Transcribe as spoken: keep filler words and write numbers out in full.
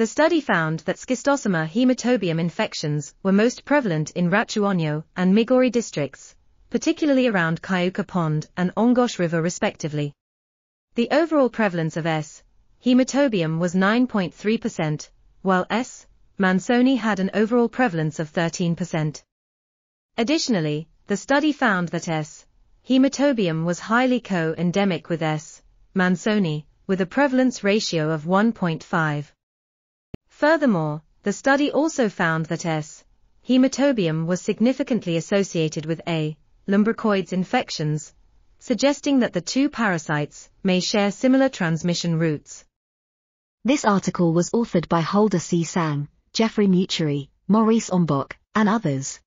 The study found that Schistosoma hematobium infections were most prevalent in Rachuonyo and Migori districts, particularly around Kayuka Pond and Ongosh River respectively. The overall prevalence of S. hematobium was nine point three percent, while S. mansoni had an overall prevalence of thirteen percent. Additionally, the study found that S. hematobium was highly co-endemic with S. mansoni, with a prevalence ratio of one point five. Furthermore, the study also found that S. hematobium was significantly associated with A. lumbricoids infections, suggesting that the two parasites may share similar transmission routes. This article was authored by Huldah C Sang, Geoffrey Muchiri, Maurice Ombok, and others.